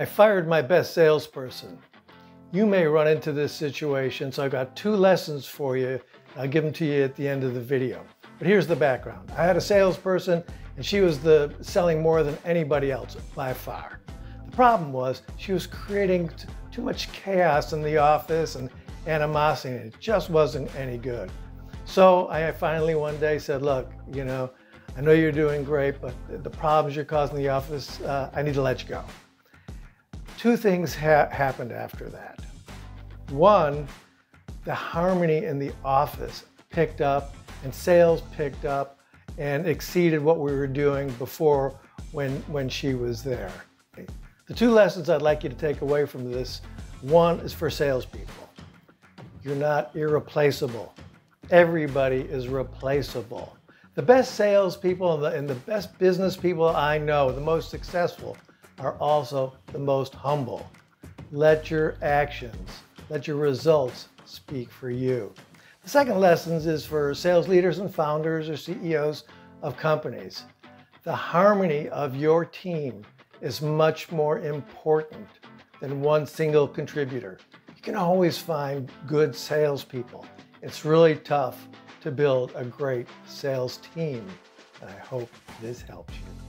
I fired my best salesperson. You may run into this situation, so I've got two lessons for you. I'll give them to you at the end of the video. But here's the background. I had a salesperson and she was selling more than anybody else by far. The problem was she was creating too much chaos in the office and animosity, and it just wasn't any good. So I finally one day said, look, you know, I know you're doing great, but the problems you're causing the office, I need to let you go. Two things happened after that. One, the harmony in the office picked up and sales picked up and exceeded what we were doing before when she was there. The two lessons I'd like you to take away from this, one is for salespeople. You're not irreplaceable. Everybody is replaceable. The best salespeople and the best business people I know, the most successful, are also the most humble. Let your actions, let your results speak for you. The second lesson is for sales leaders and founders or CEOs of companies. The harmony of your team is much more important than one single contributor. You can always find good salespeople. It's really tough to build a great sales team, and I hope this helps you.